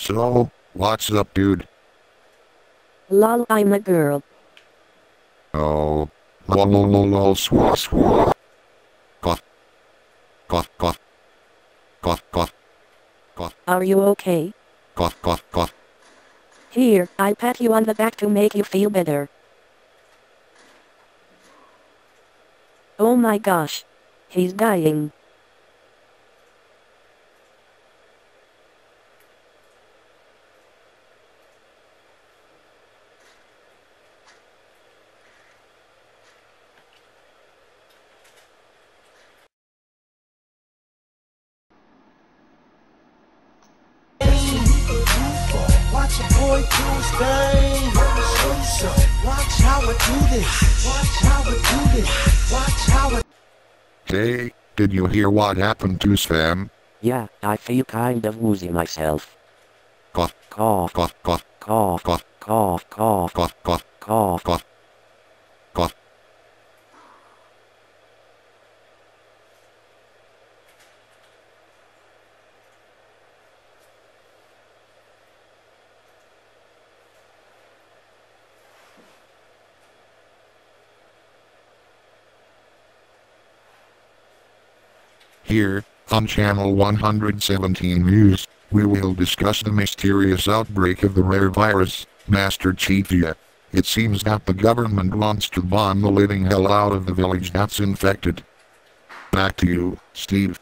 So, what's up, dude? Lol, I'm a girl. Oh. Lol, swa. Got. Are you okay? Got. Here, I'll pat you on the back to make you feel better. Oh my gosh. He's dying. Watch your boy Tuesday. Watch how I do this. Watch how I do this. Watch how I... Hey, did you hear what happened to Sam? Yeah, I feel kind of woozy myself. Cough. Here, on Channel 117 News, we will discuss the mysterious outbreak of the rare virus, Master Chiefia. It seems that the government wants to bomb the living hell out of the village that's infected. Back to you, Steve.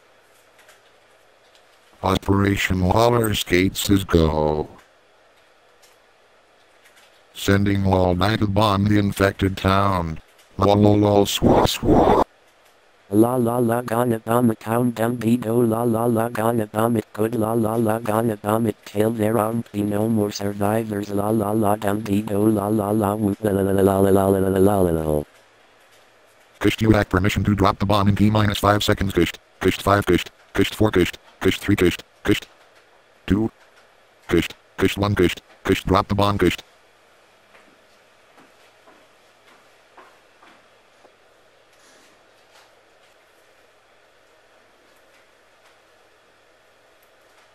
Operation Waller Skates is go. Sending all night to bomb the infected town. Lol swa. La gonna bomb it, count down bedo, la gonna bomb it, good la gonna bomb it, till there aren't be no more survivors, la down bedo, la whoop la. Kisht, you have permission to drop the bomb in T-5 seconds, Kisht, Kisht 5, Kisht, Kisht 4, Kisht, Kisht 3, Kisht, Kisht 2, Kisht, Kisht 1, Kisht, Kisht drop the bomb, Kisht.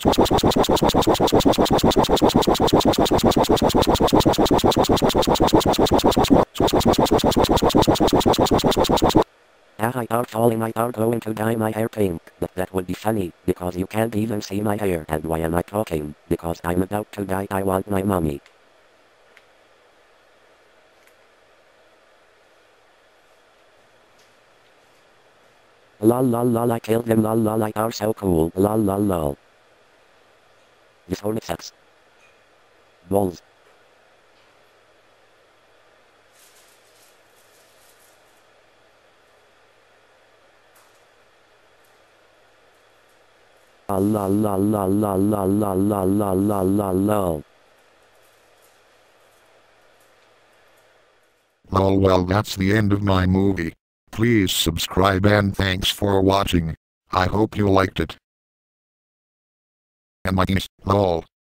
I'm going to dye my hair pink, but that would be funny, because you can't even see my hair. And why am I talking? Because I'm about to die. I want my mommy. Lol, I killed them. Lol, I are so cool. Lol. This only sucks. Balls. Oh well, that's the end of my movie. Please subscribe and thanks for watching. I hope you liked it. And my penis, lol.